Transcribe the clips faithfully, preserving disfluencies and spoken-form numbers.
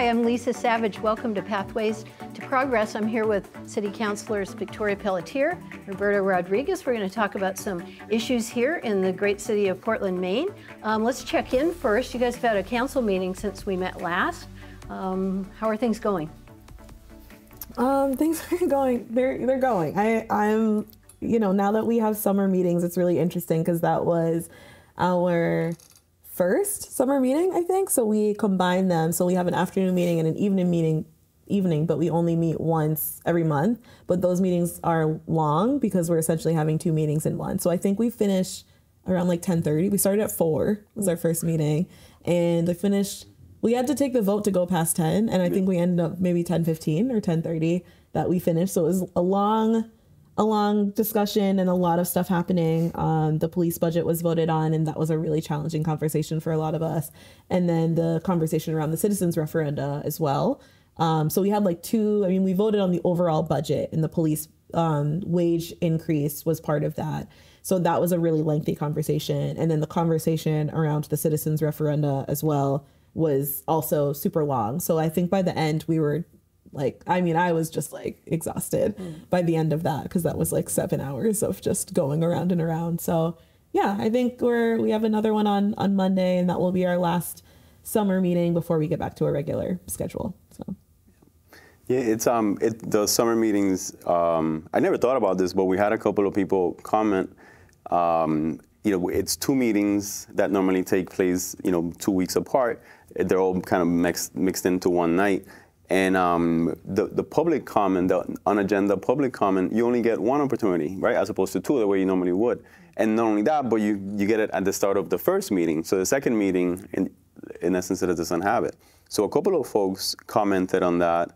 Hi, I'm Lisa Savage. Welcome to Pathways to Progress. I'm here with City Councilors Victoria Pelletier, Roberta Rodriguez. We're going to talk about some issues here in the great city of Portland, Maine. Um, let's check in first. You guys have had a council meeting since we met last. Um, how are things going? Um, things are going. They're they're going. I I'm you know now that we have summer meetings, it's really interesting because that was our first summer meeting, I think. So we combine them. So we have an afternoon meeting and an evening meeting, evening, but we only meet once every month. But those meetings are long because we're essentially having two meetings in one. So I think we finish around like ten thirty. We started at four, was our first meeting. And I finished, we had to take the vote to go past ten. And I think we ended up maybe ten fifteen or ten thirty that we finished. So it was a long A long discussion and a lot of stuff happening. Um, the police budget was voted on, and that was a really challenging conversation for a lot of us. And then the conversation around the citizens referenda as well. Um, so we had like two, I mean, we voted on the overall budget, and the police um, wage increase was part of that. So that was a really lengthy conversation. And then the conversation around the citizens referenda as well was also super long. So I think by the end we were Like, I mean, I was just like exhausted mm. by the end of that, because that was like seven hours of just going around and around. So, yeah, I think we're we have another one on on Monday, and that will be our last summer meeting before we get back to a regular schedule. So, yeah, it's um, it, the summer meetings. Um, I never thought about this, but we had a couple of people comment. Um, you know, it's two meetings that normally take place, you know, two weeks apart. They're all kind of mixed mixed into one night. And um, the, the public comment, the on-agenda public comment, you only get one opportunity, right, as opposed to two the way you normally would. And not only that, but you, you get it at the start of the first meeting. So the second meeting, in, in essence, it doesn't have it. So a couple of folks commented on that.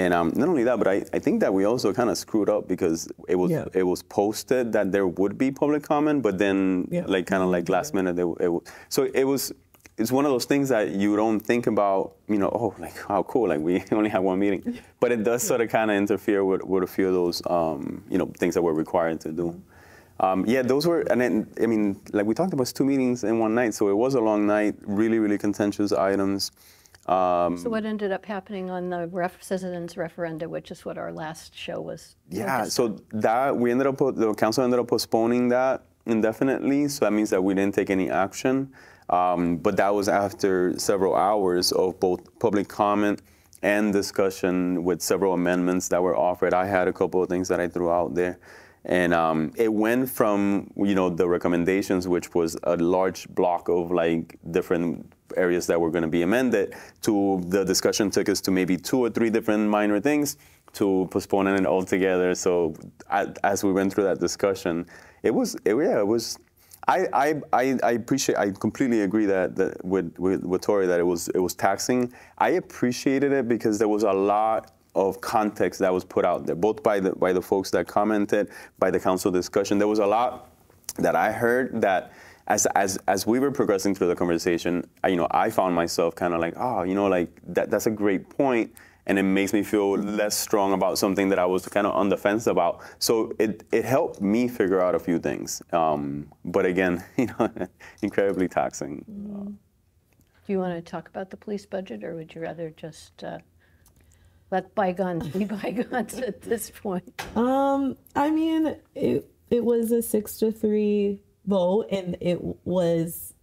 And um, not only that, but I, I think that we also kind of screwed up, because it was yeah. it was posted that there would be public comment, but then yeah. like kind of like last minute, it, it, so it was... It's one of those things that you don't think about, you know, oh, like, how cool, like, we only have one meeting. But it does sort of kind of interfere with, with a few of those, um, you know, things that we're required to do. Um, yeah, those were, and then, I mean, like we talked about, two meetings in one night, so it was a long night, really, really contentious items. Um, so what ended up happening on the ref citizens referenda, which is what our last show was? Yeah, so that, we ended up, the council ended up postponing that indefinitely, so that means that we didn't take any action. Um, but that was after several hours of both public comment and discussion with several amendments that were offered. I had a couple of things that I threw out there. And um, it went from, you know, the recommendations, which was a large block of like different areas that were going to be amended, to the discussion took us to maybe two or three different minor things, to postponing it altogether. So I, as we went through that discussion, it was, it, yeah, it was... I, I, I appreciate. I completely agree that, that with, with with Tori that it was it was taxing. I appreciated it because there was a lot of context that was put out there, both by the by the folks that commented, by the council discussion. There was a lot that I heard that as as as we were progressing through the conversation, I, you know, I found myself kind of like, oh, you know, like that that's a great point. And it makes me feel less strong about something that I was kind of on the fence about. So it, it helped me figure out a few things. Um, but again, you know, incredibly taxing. Mm. Do you want to talk about the police budget, or would you rather just uh, let bygones be bygones at this point? Um, I mean, it, it was a six to three vote, and it was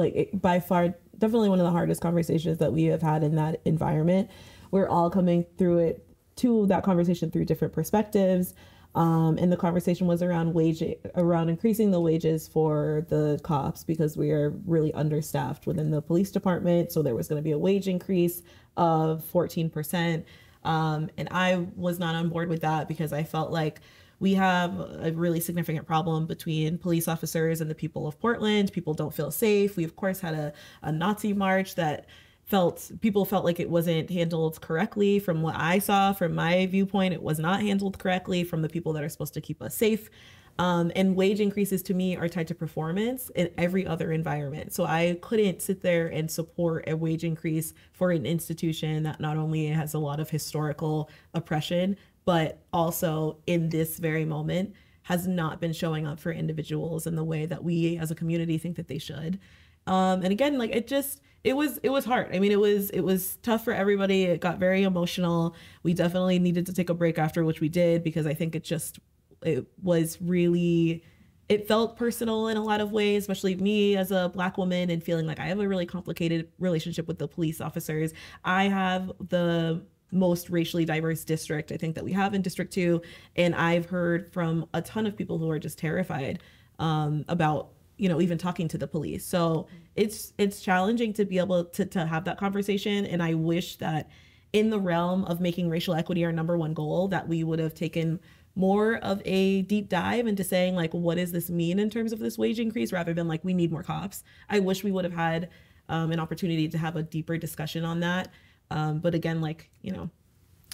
like by far definitely one of the hardest conversations that we have had in that environment. We're all coming through it to that conversation through different perspectives. Um, and the conversation was around wage, around increasing the wages for the cops, because we are really understaffed within the police department. So there was going to be a wage increase of fourteen percent. Um, and I was not on board with that, because I felt like we have a really significant problem between police officers and the people of Portland. People don't feel safe. We, of course, had a, a Nazi march that felt people felt like it wasn't handled correctly. From what I saw, from my viewpoint, it was not handled correctly from the people that are supposed to keep us safe. Um, and wage increases to me are tied to performance in every other environment. So I couldn't sit there and support a wage increase for an institution that not only has a lot of historical oppression, but also in this very moment has not been showing up for individuals in the way that we as a community think that they should. Um, and again, like it just, it was, it was hard. I mean, it was, it was tough for everybody. It got very emotional. We definitely needed to take a break after, which we did, because I think it just, it was really, it felt personal in a lot of ways, especially me as a Black woman, and feeling like I have a really complicated relationship with the police officers. I have the most racially diverse district, I think, that we have in District two. And I've heard from a ton of people who are just terrified um, about, you know, even talking to the police. So it's it's challenging to be able to, to have that conversation. And I wish that in the realm of making racial equity our number one goal, that we would have taken more of a deep dive into saying, like, what does this mean in terms of this wage increase, rather than like, we need more cops. I wish we would have had um, an opportunity to have a deeper discussion on that. Um, but again, like, you know,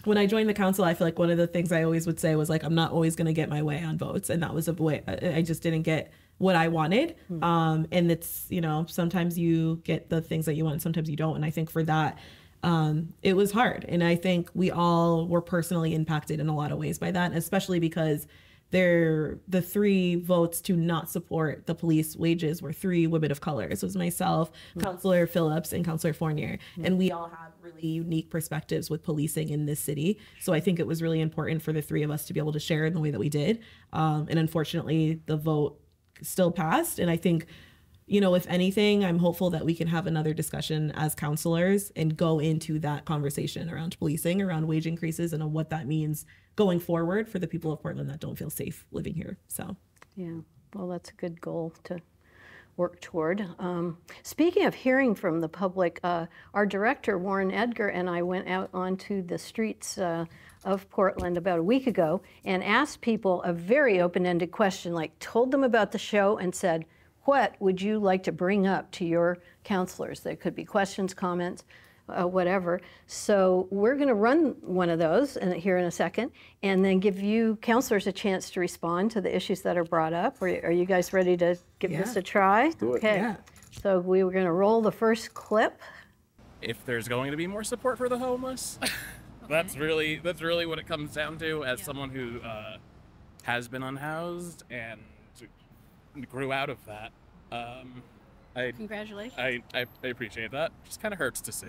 when I joined the council, I feel like one of the things I always would say was like, I'm not always going to get my way on votes. And that was a way I just didn't get what I wanted. Mm-hmm. Um, and it's, you know, sometimes you get the things that you want, and sometimes you don't. And I think for that, um, it was hard. And I think we all were personally impacted in a lot of ways by that, especially because there, the three votes to not support the police wages were three women of color. So it was myself, mm-hmm. Councillor Phillips, and Councillor Fournier. Mm-hmm. And we all have really unique perspectives with policing in this city. So I think it was really important for the three of us to be able to share in the way that we did. Um, and unfortunately, the vote still passed. And I think, you know, if anything, I'm hopeful that we can have another discussion as counselors and go into that conversation around policing, around wage increases, and on what that means going forward for the people of Portland that don't feel safe living here. So, yeah, well, that's a good goal to work toward. Um, speaking of hearing from the public, uh, our director, Warren Edgar, and I went out onto the streets uh, of Portland about a week ago and asked people a very open-ended question, like told them about the show and said, what would you like to bring up to your counselors? There could be questions, comments, uh, whatever. So we're going to run one of those in, here in a second, and then give you counselors a chance to respond to the issues that are brought up. Are, are you guys ready to give yeah. this a try? Let's do it. Okay. Yeah. So we were going to roll the first clip. If there's going to be more support for the homeless, okay. that's really that's really what it comes down to. As yeah. someone who uh, has been unhoused and grew out of that. Um, I, Congratulations. I, I, I appreciate that. It just kind of hurts to see.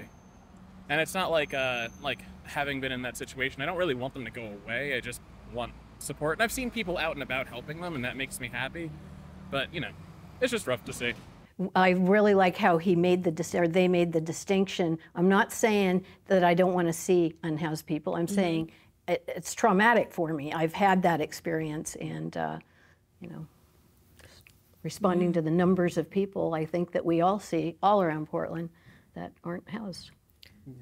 And it's not like uh, like having been in that situation, I don't really want them to go away. I just want support. And I've seen people out and about helping them, and that makes me happy. But, you know, it's just rough to see. I really like how he made the, or they made the distinction. I'm not saying that I don't want to see unhoused people. I'm mm-hmm. saying it, it's traumatic for me. I've had that experience, and, uh, you know, responding mm-hmm. to the numbers of people, I think, that we all see all around Portland that aren't housed. Yeah,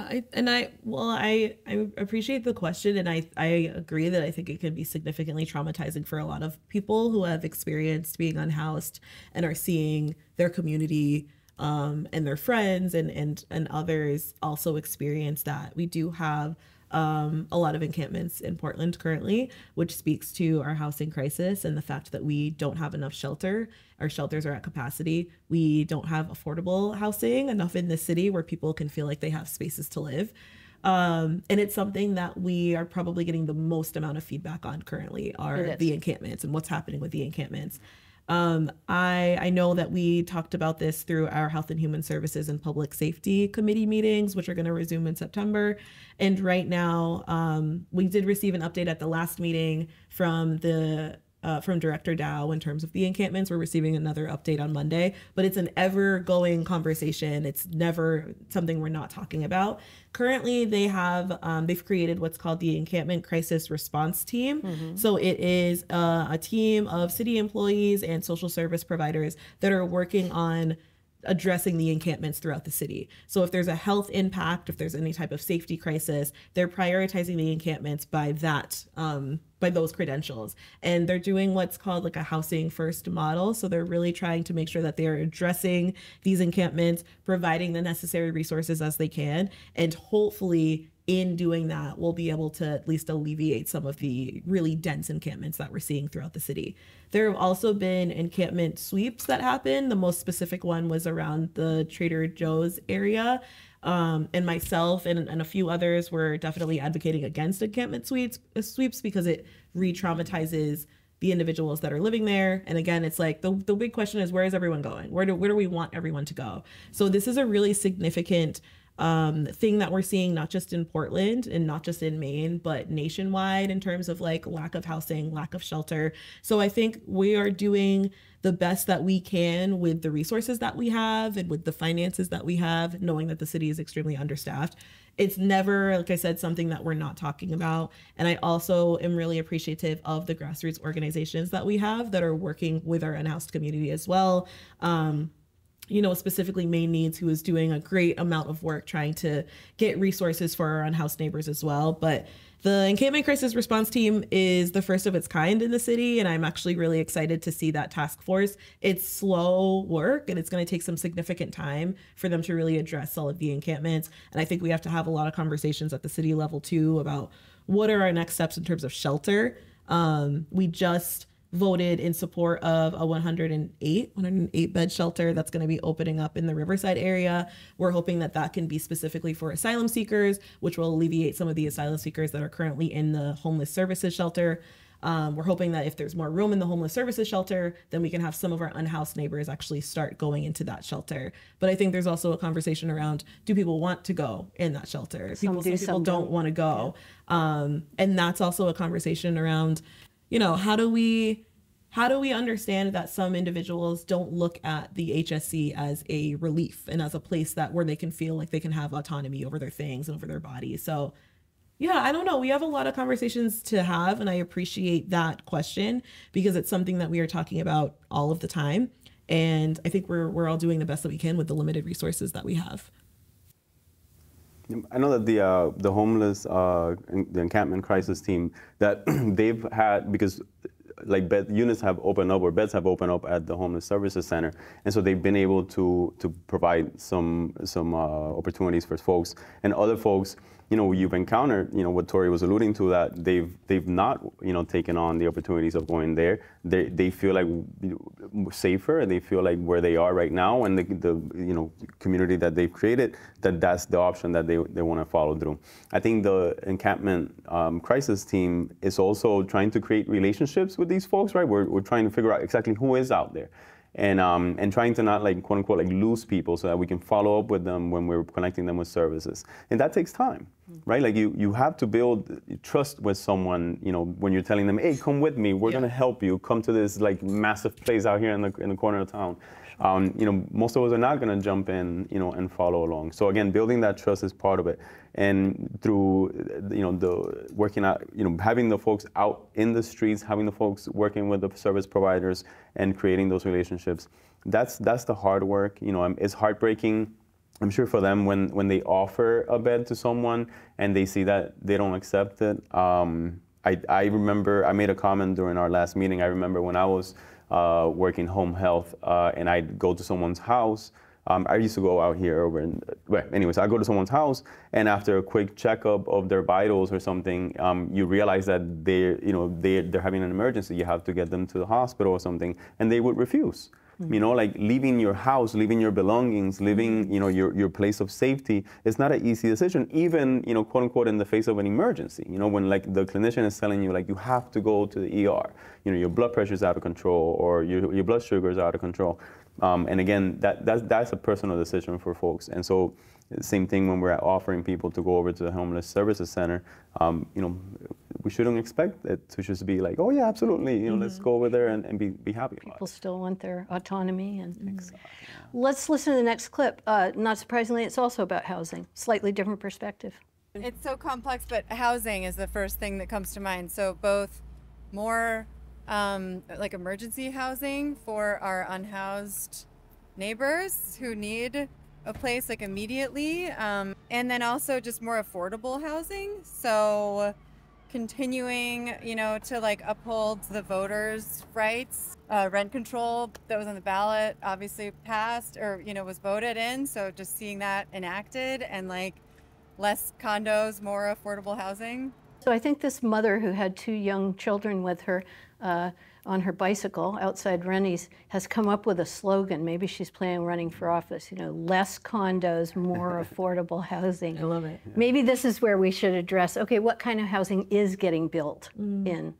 yeah I, and I, well, I, I appreciate the question, and I, I agree that I think it can be significantly traumatizing for a lot of people who have experienced being unhoused and are seeing their community um, and their friends and, and, and others also experience that. We do have Um, a lot of encampments in Portland currently, which speaks to our housing crisis and the fact that we don't have enough shelter. Our shelters are at capacity. We don't have affordable housing enough in this city where people can feel like they have spaces to live. Um, and it's something that we are probably getting the most amount of feedback on currently are the encampments and what's happening with the encampments. Um, I, I know that we talked about this through our Health and Human Services and Public Safety Committee meetings, which are going to resume in September. And right now, um, we did receive an update at the last meeting from the uh, from Director Dow in terms of the encampments. We're receiving another update on Monday, but it's an ever-going conversation. It's never something we're not talking about. Currently, they have um, they've created what's called the Encampment Crisis Response Team. Mm-hmm. So it is uh, a team of city employees and social service providers that are working on addressing the encampments throughout the city. So if there's a health impact, if there's any type of safety crisis, they're prioritizing the encampments by that, um, by those credentials. And they're doing what's called like a housing first model. So they're really trying to make sure that they are addressing these encampments, providing the necessary resources as they can, and hopefully in doing that, we'll be able to at least alleviate some of the really dense encampments that we're seeing throughout the city. There have also been encampment sweeps that happen. The most specific one was around the Trader Joe's area. Um, and myself and, and a few others were definitely advocating against encampment sweeps, sweeps because it re-traumatizes the individuals that are living there. And again, it's like the, the big question is, where is everyone going? Where do, where do we want everyone to go? So this is a really significant um, thing that we're seeing, not just in Portland and not just in Maine, but nationwide, in terms of like lack of housing, lack of shelter. So I think we are doing the best that we can with the resources that we have and with the finances that we have, knowing that the city is extremely understaffed. It's never, like I said, something that we're not talking about. And I also am really appreciative of the grassroots organizations that we have that are working with our unhoused community as well. Um, you know, specifically Maine Needs, who is doing a great amount of work trying to get resources for our unhoused neighbors as well. But the Encampment Crisis Response Team is the first of its kind in the city, and I'm actually really excited to see that task force. It's slow work, and it's going to take some significant time for them to really address all of the encampments. And I think we have to have a lot of conversations at the city level too about what are our next steps in terms of shelter. Um, we just voted in support of a one hundred eight bed shelter that's going to be opening up in the Riverside area. We're hoping that that can be specifically for asylum seekers, which will alleviate some of the asylum seekers that are currently in the homeless services shelter. Um, we're hoping that if there's more room in the homeless services shelter, then we can have some of our unhoused neighbors actually start going into that shelter. But I think there's also a conversation around, do people want to go in that shelter? Some people, do, some people don't want to go. Yeah. Um, and that's also a conversation around, you know, how do we how do we understand that some individuals don't look at the H S C as a relief and as a place that where they can feel like they can have autonomy over their things and over their bodies? So, yeah, I don't know. We have a lot of conversations to have, and I appreciate that question because it's something that we are talking about all of the time. And I think we're, we're all doing the best that we can with the limited resources that we have. I know that the uh, the homeless, uh, the encampment crisis team, that they've had, because like bed units have opened up or beds have opened up at the Homeless Services Center, and so they've been able to to provide some some uh, opportunities for folks and other folks. You know, you've encountered, you know, what Tori was alluding to, that they've they've not, you know, taken on the opportunities of going there. They they feel like safer, and they feel like where they are right now and the, the you know, community that they've created, that that's the option that they, they want to follow through. I think the encampment um, crisis team is also trying to create relationships with these folks, right? We're, we're trying to figure out exactly who is out there. And, um, and trying to not, like, quote unquote, like lose people, so that we can follow up with them when we're connecting them with services. And that takes time, mm-hmm. right? Like you, you have to build trust with someone, you know, when you're telling them, hey, come with me, we're yeah. gonna help you, come to this like massive place out here in the, in the corner of town. Um, you know, most of us are not gonna jump in, you know, and follow along. So again, building that trust is part of it. And through, you know, the working out, you know, having the folks out in the streets, having the folks working with the service providers and creating those relationships, that's that's the hard work. You know, it's heartbreaking, I'm sure, for them when, when they offer a bed to someone and they see that they don't accept it. Um, I, I remember, I made a comment during our last meeting. I remember when I was uh, working home health uh, and I'd go to someone's house. Um, I used to go out here over in, well, anyways, I go to someone's house, and after a quick checkup of their vitals or something, um, you realize that they, you know, they they're having an emergency. You have to get them to the hospital or something, and they would refuse. Mm-hmm. You know, like leaving your house, leaving your belongings, leaving, you know, your your place of safety. It's not an easy decision, even, you know, quote unquote, in the face of an emergency. You know, when like the clinician is telling you like you have to go to the E R. You know, your blood pressure is out of control, or your your blood sugar is out of control. Um, and again, that, that's, that's a personal decision for folks. And so same thing when we're offering people to go over to the Homeless Services Center, um, you know, we shouldn't expect it to just be like, oh, yeah, absolutely, you know, mm-hmm. let's go over there and, and be, be happy about it. People still want their autonomy. And exactly. Let's listen to the next clip. Uh, not surprisingly, it's also about housing, slightly different perspective. It's so complex, but housing is the first thing that comes to mind. So both more Um, like emergency housing for our unhoused neighbors who need a place like immediately, um, and then also just more affordable housing. So continuing, you know, to like uphold the voters' rights, uh, rent control that was on the ballot, obviously passed or, you know, was voted in. So just seeing that enacted, and like less condos, more affordable housing. So I think this mother who had two young children with her Uh, on her bicycle outside Rennie's has come up with a slogan. Maybe she's planning running for office, you know, less condos, more affordable housing. I love it. Yeah. Maybe this is where we should address, okay, what kind of housing is getting built mm. in?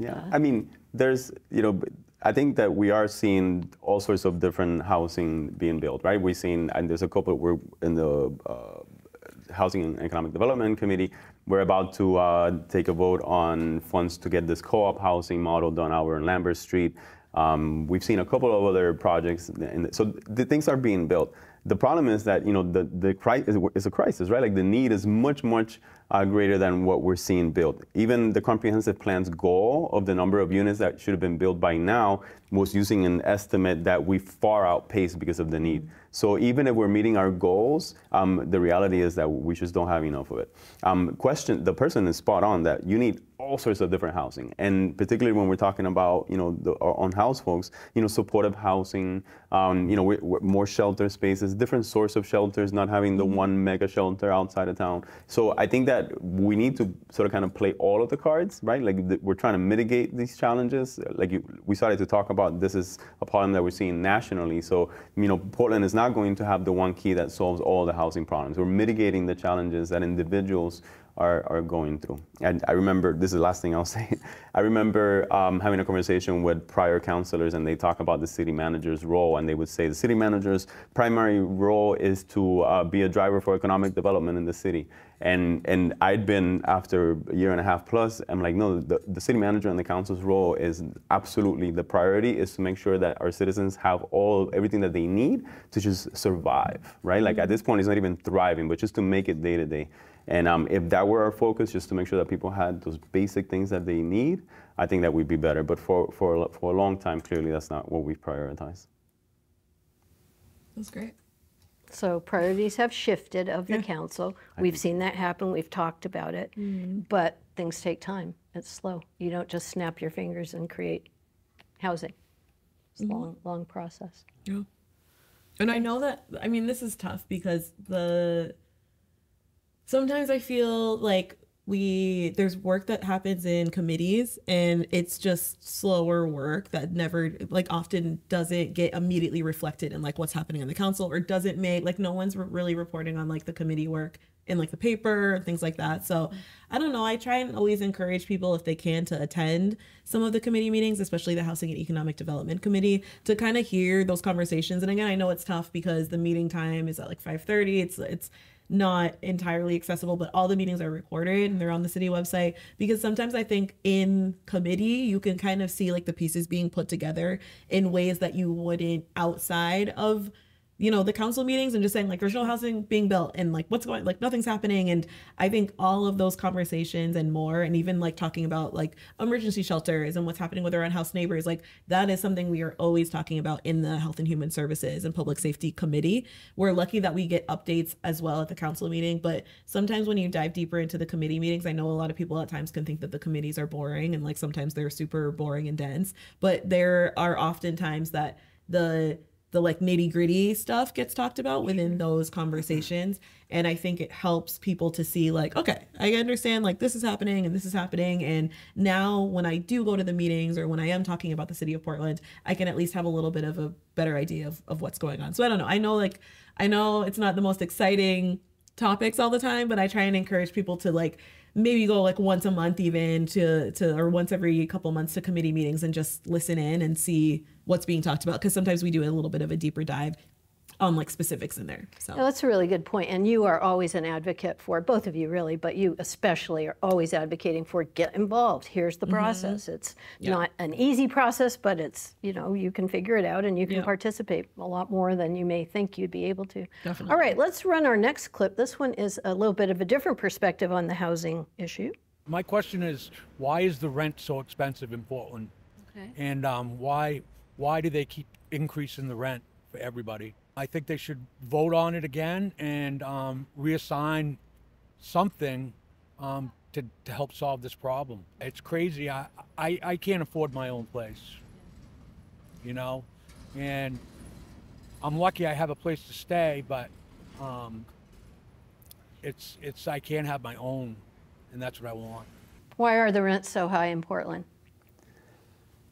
Yeah, uh, I mean, there's, you know, I think that we are seeing all sorts of different housing being built, right? We've seen, and there's a couple, we're in the uh, Housing and Economic Development Committee, we're about to uh, take a vote on funds to get this co-op housing model done out on Lambert Street. Um, we've seen a couple of other projects, in the, so the things are being built. The problem is that, you know, the, the crisis is a crisis, right? Like the need is much, much uh, greater than what we're seeing built. Even the comprehensive plan's goal of the number of units that should have been built by now was using an estimate that we far outpaced because of the need. So even if we're meeting our goals, um, the reality is that we just don't have enough of it. Um, question, the person is spot on that you need all sorts of different housing, and particularly when we're talking about, you know, the, our own house folks, you know, supportive housing, um, you know, we, we, more shelter spaces, different source of shelters, not having the one mega shelter outside of town. So I think that we need to sort of kind of play all of the cards, right? Like the, we're trying to mitigate these challenges. Like you, we started to talk about, this is a problem that we're seeing nationally. So, you know, Portland is not going to have the one key that solves all the housing problems. We're mitigating the challenges that individuals Are, are going through. And I remember, this is the last thing I'll say, I remember um, having a conversation with prior counselors, and they talk about the city manager's role, and they would say the city manager's primary role is to uh, be a driver for economic development in the city. And, and I'd been, after a year and a half plus, I'm like, no, the, the city manager and the council's role is absolutely, the priority is to make sure that our citizens have all, everything that they need to just survive, right? Like at this point, it's not even thriving, but just to make it day to day. And um, if that were our focus, just to make sure that people had those basic things that they need, I think that we'd be better. But for, for, for a long time, clearly that's not what we've prioritized. That's great. So priorities have shifted of the yeah. council. We've seen that happen. We've talked about it. Mm-hmm. But things take time. It's slow. You don't just snap your fingers and create housing. It's mm-hmm. a long, long process. Yeah. And I know that, I mean, this is tough because the... sometimes I feel like we, there's work that happens in committees and it's just slower work that never, like often doesn't get immediately reflected in like what's happening in the council, or doesn't make, like no one's re really reporting on like the committee work in like the paper and things like that. So I don't know, I try and always encourage people if they can to attend some of the committee meetings, especially the Housing and Economic Development Committee, to kind of hear those conversations. And again, I know it's tough because the meeting time is at like five thirty, it's, it's, not entirely accessible, but all the meetings are recorded and they're on the city website, because sometimes I think in committee you can kind of see like the pieces being put together in ways that you wouldn't outside of, you know, the council meetings, and just saying like there's no housing being built and like what's going, like nothing's happening. And I think all of those conversations and more, and even like talking about like emergency shelters and what's happening with our unhoused neighbors, like that is something we are always talking about in the Health and Human Services and Public Safety Committee. We're lucky that we get updates as well at the council meeting, but sometimes when you dive deeper into the committee meetings, I know a lot of people at times can think that the committees are boring, and like sometimes they're super boring and dense, but there are often times that the the like nitty gritty stuff gets talked about within those conversations. And I think it helps people to see like, okay, I understand like this is happening and this is happening. And now when I do go to the meetings, or when I am talking about the city of Portland, I can at least have a little bit of a better idea of, of what's going on. So I don't know, I know like, I know it's not the most exciting topics all the time, but I try and encourage people to like, maybe go like once a month even to, to or once every couple months to committee meetings and just listen in and see what's being talked about, because sometimes we do a little bit of a deeper dive on like specifics in there. So no, that's a really good point. And you are always an advocate for, both of you really, but you especially are always advocating for get involved. Here's the mm-hmm. process. It's yeah. not an easy process, but it's, you know, you can figure it out and you can yeah. participate a lot more than you may think you'd be able to. Definitely. All right, let's run our next clip. This one is a little bit of a different perspective on the housing issue. My question is, why is the rent so expensive in Portland? Okay. And um, why, why do they keep increasing the rent for everybody? I think they should vote on it again and um, reassign something um, to, to help solve this problem. It's crazy. I, I, I can't afford my own place, you know, and I'm lucky I have a place to stay, but um, it's, it's I can't have my own, and that's what I want. Why are the rents so high in Portland?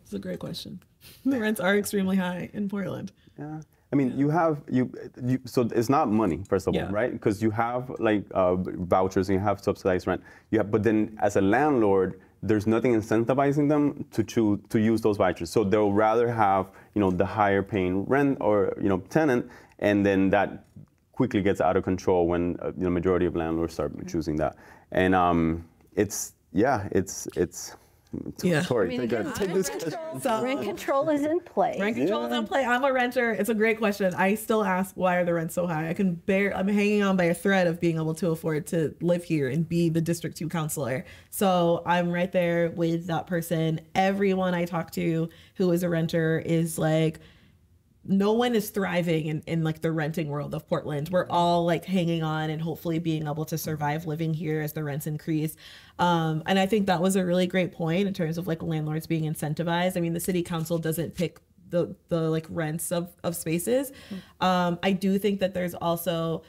That's a great question. The rents are extremely high in Portland. Yeah. I mean, yeah. you have, you, you, so it's not money, first of yeah. all, right? Because you have like uh, vouchers and you have subsidized rent. You have, but then as a landlord, there's nothing incentivizing them to choose, to use those vouchers. So they'll rather have, you know, the higher paying rent or, you know, tenant, and then that quickly gets out of control when uh, the majority of landlords start mm-hmm. choosing that. And um, it's, yeah, it's, it's, yeah. Sorry, I mean, again, take this control. So, rent control is in place. Rent control yeah. is in place. I'm a renter. It's a great question. I still ask, why are the rents so high? I can bear, I'm hanging on by a thread of being able to afford to live here and be the District two counselor. So I'm right there with that person. Everyone I talk to who is a renter is like, no one is thriving in, in like the renting world of Portland. We're all like hanging on and hopefully being able to survive living here as the rents increase. Um, and I think that was a really great point in terms of like landlords being incentivized. I mean, the city council doesn't pick the, the like rents of, of spaces. Mm-hmm. Um, I do think that there's also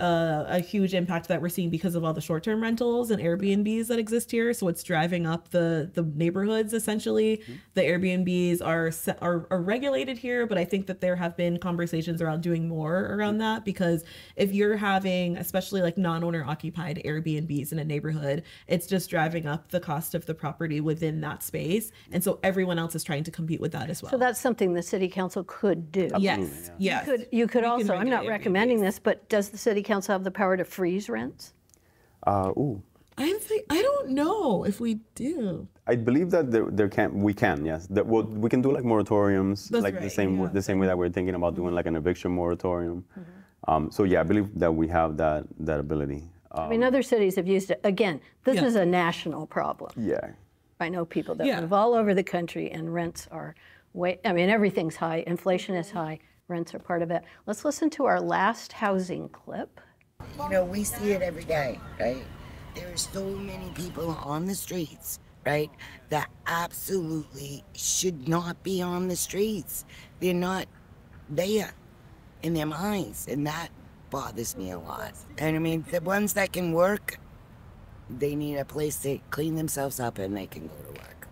a, a huge impact that we're seeing because of all the short-term rentals and Airbnbs that exist here. So it's driving up the, the neighborhoods, essentially. Mm-hmm. The Airbnbs are, are are regulated here, but I think that there have been conversations around doing more around mm-hmm. that, because if you're having, especially like non-owner occupied Airbnbs in a neighborhood, it's just driving up the cost of the property within that space. And so everyone else is trying to compete with that as well. So that's something the city council could do. Absolutely, yes, yeah. yes. You could, you could you also, I'm not Airbnbs. recommending this, but does the city council have the power to freeze rents? Uh, ooh. I think, I don't know if we do. I believe that there, there can we can yes that well, we can do like moratoriums. That's like right, the same yeah. the same way that we're thinking about doing like an eviction moratorium. Mm-hmm. um, so yeah, I believe that we have that that ability. Um, I mean, other cities have used it. Again, this yeah. is a national problem. Yeah, I know people that yeah. live all over the country, and rents are way. I mean, everything's high. Inflation is high. Rents are part of it. Let's listen to our last housing clip. You know, we see it every day, right? There are so many people on the streets, right, that absolutely should not be on the streets. They're not there in their minds, and that bothers me a lot. And I mean, the ones that can work, they need a place to clean themselves up and they can go to work.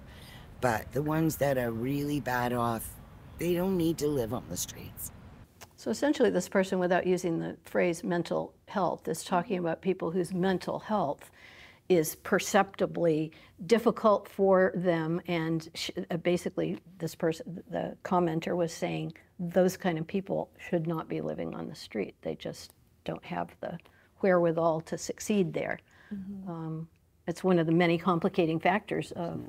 But the ones that are really bad off, they don't need to live on the streets. So essentially, this person, without using the phrase mental health, is talking about people whose mental health is perceptibly difficult for them. And sh basically, this person, the commenter, was saying those kind of people should not be living on the street. They just don't have the wherewithal to succeed there. Mm-hmm. um, it's one of the many complicating factors of.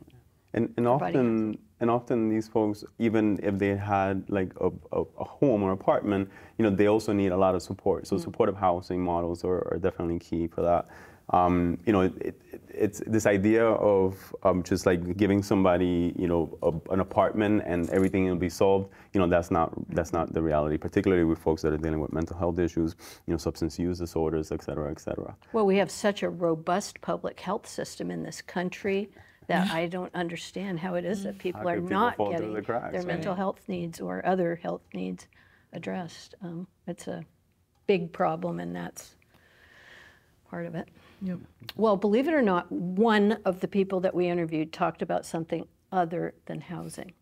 And, and often, and often these folks, even if they had like a, a, a home or apartment, you know, they also need a lot of support. So mm-hmm. supportive housing models are, are definitely key for that. Um, you know, it, it, it's this idea of um, just like giving somebody, you know, a, an apartment and everything will be solved. You know, that's not that's not the reality, particularly with folks that are dealing with mental health issues, you know, substance use disorders, et cetera, et cetera. Well, we have such a robust public health system in this country that I don't understand how it is that people are not getting their mental health needs or other health needs addressed. Um, it's a big problem, and that's part of it. Yep. Well, believe it or not, one of the people that we interviewed talked about something other than housing.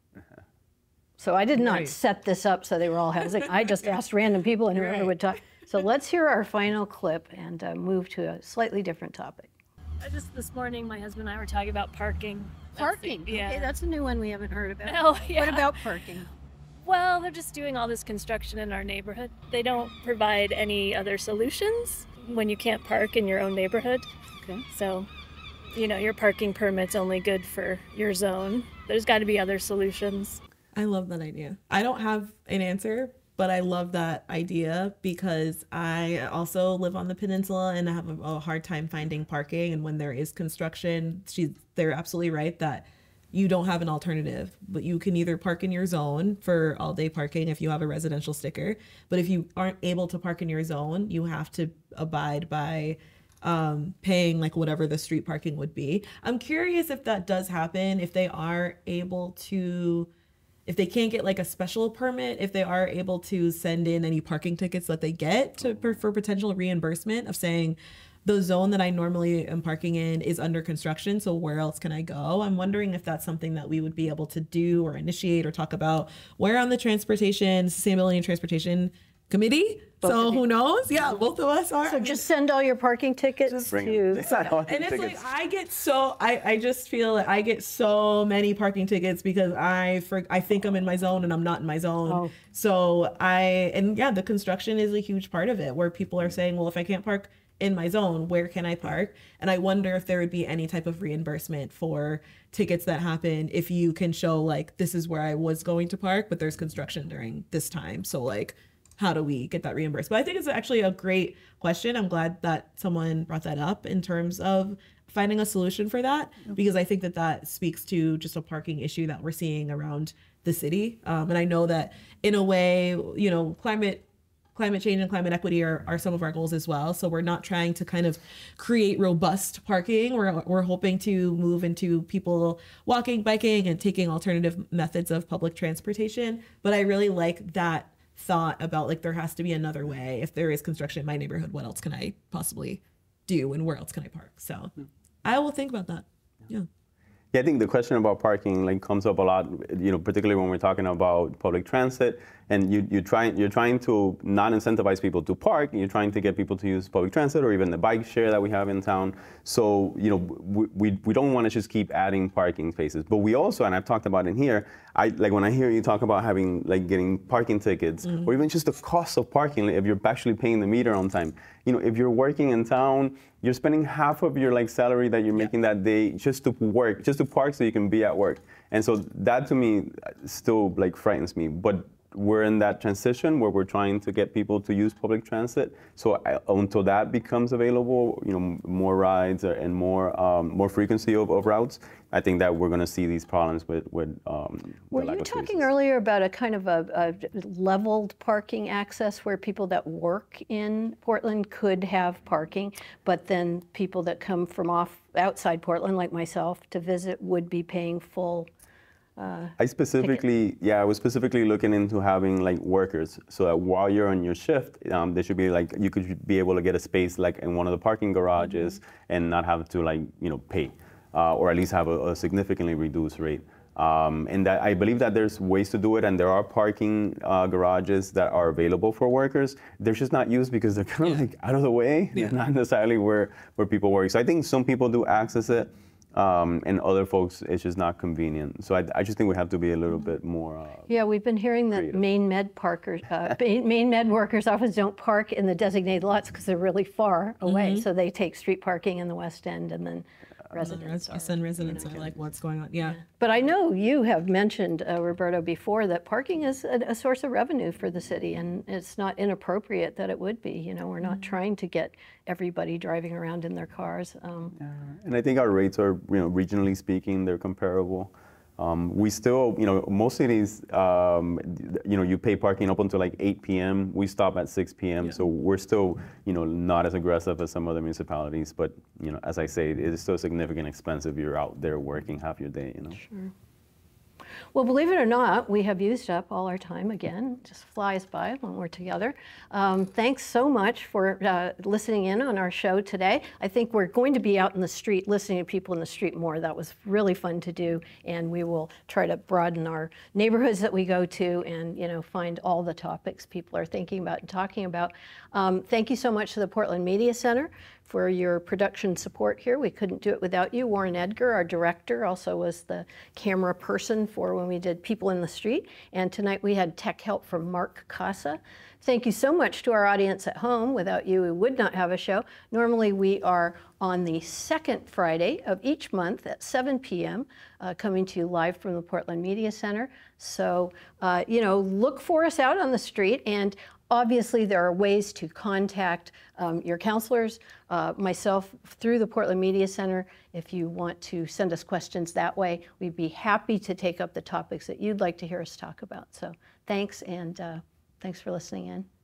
So I did not right. set this up so they were all housing. I just asked random people and whoever right. would talk. So let's hear our final clip and uh, move to a slightly different topic. Just this morning, my husband and I were talking about parking. Parking? That's the, yeah. Okay, that's a new one we haven't heard about. Oh, yeah. What about parking? Well, they're just doing all this construction in our neighborhood. They don't provide any other solutions when you can't park in your own neighborhood. Okay. So, you know, your parking permit's only good for your zone. There's got to be other solutions. I love that idea. I don't have an answer, but I love that idea because I also live on the peninsula and I have a, a hard time finding parking. And when there is construction, she's, they're absolutely right that you don't have an alternative, but you can either park in your zone for all day parking if you have a residential sticker. But if you aren't able to park in your zone, you have to abide by um, paying like whatever the street parking would be. I'm curious if that does happen, if they are able to, if they can't get like a special permit, if they are able to send in any parking tickets that they get to, for, for potential reimbursement of saying, the zone that I normally am parking in is under construction, so where else can I go? I'm wondering if that's something that we would be able to do or initiate or talk about. Where on the transportation, sustainability and transportation committee. Both so who knows? Yeah, both of us are. So just send all your parking tickets. Just bring to... It's not and it's tickets. Like I get so I, I just feel like I get so many parking tickets because I for, I think I'm in my zone and I'm not in my zone. Oh. So I and yeah, the construction is a huge part of it where people are saying, well, if I can't park in my zone, where can I park? And I wonder if there would be any type of reimbursement for tickets that happen if you can show like this is where I was going to park, but there's construction during this time. So like how do we get that reimbursed? But I think it's actually a great question. I'm glad that someone brought that up in terms of finding a solution for that, because I think that that speaks to just a parking issue that we're seeing around the city. Um, and I know that in a way, you know, climate climate change and climate equity are, are some of our goals as well. So we're not trying to kind of create robust parking. We're, we're hoping to move into people walking, biking, and taking alternative methods of public transportation. But I really like that thought about like there has to be another way. If there is construction in my neighborhood, what else can I possibly do and where else can I park? So yeah. I will think about that. Yeah. Yeah, I think the question about parking like comes up a lot, you know, particularly when we're talking about public transit and you you try you're trying to not incentivize people to park, and you're trying to get people to use public transit or even the bike share that we have in town. So, you know, we we, we don't want to just keep adding parking spaces, but we also, and I've talked about in here, I like when I hear you talk about having like getting parking tickets mm-hmm. or even just the cost of parking like if you're actually paying the meter on time. You know, if you're working in town, you're spending half of your like salary that you're making yeah. that day just to work, just to park so you can be at work. And so that to me still like frightens me. But we're in that transition where we're trying to get people to use public transit. So I, until that becomes available, you know, more rides and more um, more frequency of, of routes, I think that we're going to see these problems with with. Um, Were you talking earlier about a kind of a, a leveled parking access where people that work in Portland could have parking, but then people that come from off outside Portland, like myself, to visit would be paying full. Uh, I specifically, ticket. yeah, I was specifically looking into having like workers, so that while you're on your shift, um, there should be like you could be able to get a space like in one of the parking garages and not have to like you know pay, uh, or at least have a, a significantly reduced rate. Um, and that I believe that there's ways to do it, and there are parking uh, garages that are available for workers. They're just not used because they're kind of yeah. like out of the way, yeah. not necessarily where where people work. So I think some people do access it. Um, and other folks, it's just not convenient. So I, I just think we have to be a little bit more. Uh, yeah, we've been hearing that creative. Maine Med parkers, uh, Maine Med workers often don't park in the designated lots because they're really far away. Mm-hmm. So they take street parking in the West End, and then uh, residents. Are, and residents you know, are like, what's going on? Yeah. yeah. But I know you have mentioned, uh, Roberto, before that parking is a, a source of revenue for the city, and it's not inappropriate that it would be. You know, we're not trying to get everybody driving around in their cars. Um, yeah. And I think our rates are, you know, regionally speaking, they're comparable. Um, we still, you know, most cities, um, you know, you pay parking up until like eight p m We stop at six p m Yeah. So we're still, you know, not as aggressive as some other municipalities. But, you know, as I say, it is still a significant expense if you're out there working half your day, you know. Sure. Well, believe it or not, we have used up all our time again. Just flies by when we're together. Um, thanks so much for uh, listening in on our show today. I think we're going to be out in the street, listening to people in the street more. That was really fun to do, and we will try to broaden our neighborhoods that we go to and, you know, find all the topics people are thinking about and talking about. Um, thank you so much to the Portland Media Center for your production support here. We couldn't do it without you. Warren Edgar, our director, also was the camera person for when we did People in the Street. And tonight we had tech help from Mark Casa. Thank you so much to our audience at home. Without you, we would not have a show. Normally we are on the second Friday of each month at seven p m Uh, coming to you live from the Portland Media Center. So, uh, you know, look for us out on the street. And obviously, there are ways to contact um, your counselors, uh, myself, through the Portland Media Center. If you want to send us questions that way, we'd be happy to take up the topics that you'd like to hear us talk about. So thanks, and uh, thanks for listening in.